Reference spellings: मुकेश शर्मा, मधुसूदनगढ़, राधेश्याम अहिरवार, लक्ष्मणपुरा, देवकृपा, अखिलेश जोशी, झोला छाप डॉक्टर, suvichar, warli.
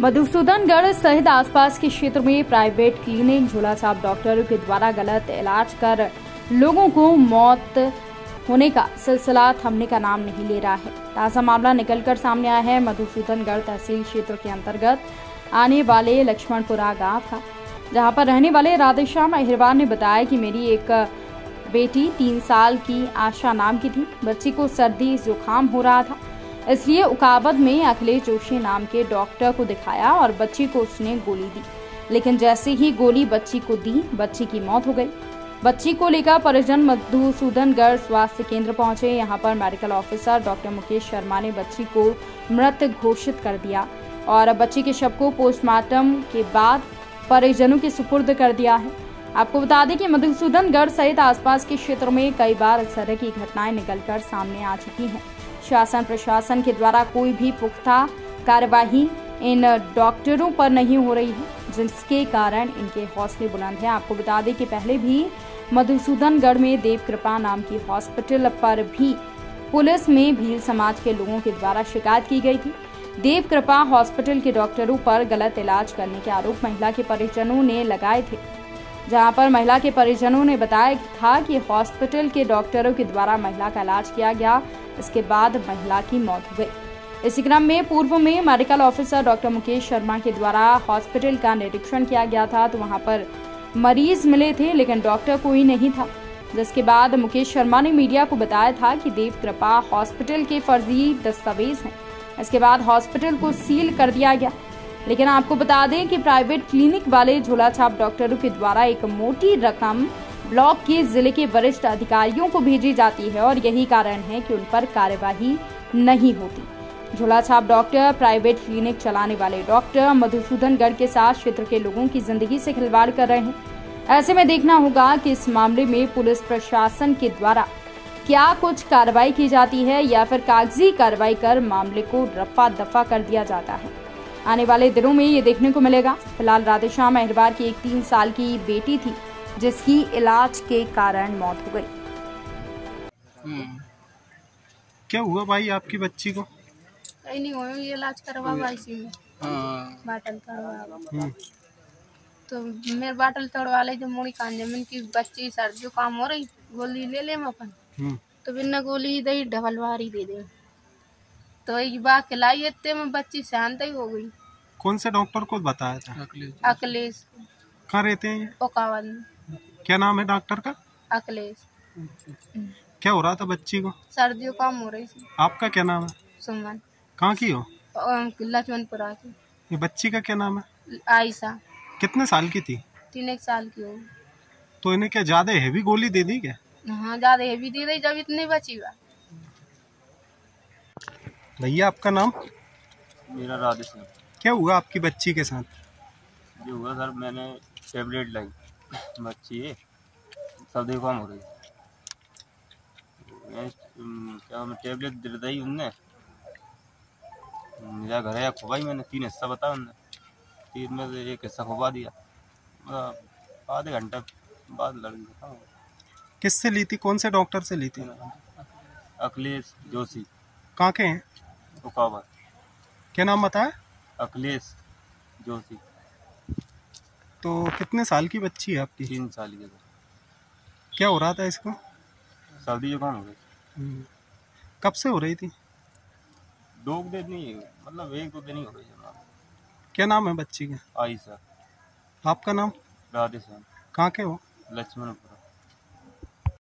मधुसूदनगढ़ सहित आसपास के क्षेत्र में प्राइवेट क्लिनिक, झोला छाप डॉक्टरों के द्वारा गलत इलाज कर लोगों को मौत होने का सिलसिला थमने का नाम नहीं ले रहा है। ताजा मामला निकलकर सामने आया है मधुसूदनगढ़ तहसील क्षेत्र के अंतर्गत आने वाले लक्ष्मणपुरा गांव का, जहां पर रहने वाले राधेश्याम अहिरवार ने बताया कि मेरी एक बेटी 3 साल की आशा नाम की थी। बच्ची को सर्दी जुकाम हो रहा था, इसलिए उकाबत में अखिलेश जोशी नाम के डॉक्टर को दिखाया और बच्ची को उसने गोली दी, लेकिन जैसे ही गोली बच्ची को दी, बच्ची की मौत हो गई। बच्ची को लेकर परिजन मधुसूदनगढ़ स्वास्थ्य केंद्र पहुंचे। यहां पर medical officer doctor मुकेश शर्मा ने बच्ची को मृत घोषित कर दिया और बच्ची के शव को पोस्टमार्टम के बाद परिजनों के सुपुर्द कर दिया है। आपको बता दें कि मधुसूदनगढ़ सहित आसपास के क्षेत्रों में कई बार इस तरह की घटनाएं निकलकर सामने आ चुकी हैं। शासन प्रशासन के द्वारा कोई भी पुख्ता कार्यवाही इन डॉक्टरों पर नहीं हो रही है, जिसके कारण इनके हौसले बुलंद हैं। आपको बता दें कि पहले भी मधुसूदनगढ़ में देवकृपा नाम की हॉस्पिटल पर भी पुलिस में भील समाज के लोगों के द्वारा शिकायत की गई थी। देवकृपा हॉस्पिटल के डॉक्टरों पर गलत इलाज करने के आरोप महिला के परिजनों ने लगाए थे, जहां पर महिला के परिजनों ने बताया था कि हॉस्पिटल के डॉक्टरों के द्वारा महिला का इलाज किया गया, इसके बाद महिला की मौत हो गई। इसी क्रम में पूर्व में medical officer doctor मुकेश शर्मा के द्वारा हॉस्पिटल का निरीक्षण किया गया था, तो वहां पर मरीज मिले थे लेकिन डॉक्टर कोई नहीं था, जिसके बाद मुकेश शर्मा ने मीडिया को बताया था कि देवकृपा हॉस्पिटल के फर्जी दस्तावेज हैं। इसके बाद हॉस्पिटल को सील कर दिया गया, लेकिन आपको बता दें कि प्राइवेट क्लिनिक वाले झोलाछाप डॉक्टरों के द्वारा एक मोटी रकम ब्लॉक के जिले के वरिष्ठ अधिकारियों को भेजी जाती है और यही कारण है कि उन पर कार्यवाही नहीं होती। झोलाछाप डॉक्टर, प्राइवेट क्लिनिक चलाने वाले डॉक्टर मधुसूदनगढ़ के साथ क्षेत्र के लोगों की जिंदगी से खिलवाड़ कर रहे हैं। ऐसे में देखना होगा कि इस मामले में पुलिस प्रशासन के द्वारा क्या कुछ कार्रवाई की जाती है या फिर कागजी कार्रवाई कर मामले को रफा दफा कर दिया जाता है। आने वाले दिनों में ये देखने को मिलेगा। फिलहाल राधेश्याम अहिरवार की एक 3 साल की बेटी थी, जिसकी इलाज के कारण मौत हो गई। क्या हुआ भाई आपकी बच्ची को? नहीं हुआ, ये इलाज करवा इसी में बाटल करवा, तो मेरे बाटल तोड़वा ले जो मुड़ी कांजे में इनकी बच्ची सर्दी जुकाम हो रही, गोली ले ले अपन तो बिना गोली दे डबल वारी दे दे, तो एक बार खिलाई इतने में बच्ची शांत ही हो गई। कौन से डॉक्टर को बताया था? अखिलेश। कहाँ रहते हैं? क्या नाम है डॉक्टर का? अखिलेश। क्या हो रहा था बच्ची को? सर्दी जुकाम हो रही थी। आपका क्या नाम है? सुमन। कहाँ की हो? लक्ष्मणपुरा की। ये बच्ची का क्या नाम है? आयशा। कितने साल की थी? 3 साल की हो। तो इन्हें क्या ज्यादा हैवी गोली दे दी क्या? हाँ, ज्यादा हैवी दे रही जब इतनी बची हुआ। भैया आपका नाम? मेरा राधेश्याम। क्या हुआ आपकी बच्ची के साथ? ये हुआ सर, मैंने टेबलेट लाई, बच्ची है सर्दी जुकाम हो रही है, क्या टेबलेट दे दी उनने, मेरा घर आया खुबाई, मैंने 3 हिस्सा बताया उनने, 3 में से 1 हिस्सा खुबा दिया, मतलब आधे घंटे बाद लड़की खत्म। किससे ली थी? कौन से डॉक्टर से ली थी? अखिलेश जोशी। कहाँ के हैं? उकाबा। क्या नाम बताया? अखिलेश जोशी। तो कितने साल की बच्ची है आपकी? 3 साल की। क्या हो रहा था इसको? सर्दी जुकाम हो गई। कब से हो रही थी? 2 दिन नहीं, मतलब 1-2 दिन ही हो रही है। क्या नाम है बच्ची का? आयशा। आपका नाम? राधेश्याम। कहाँ के हो? लक्ष्मणपुरा।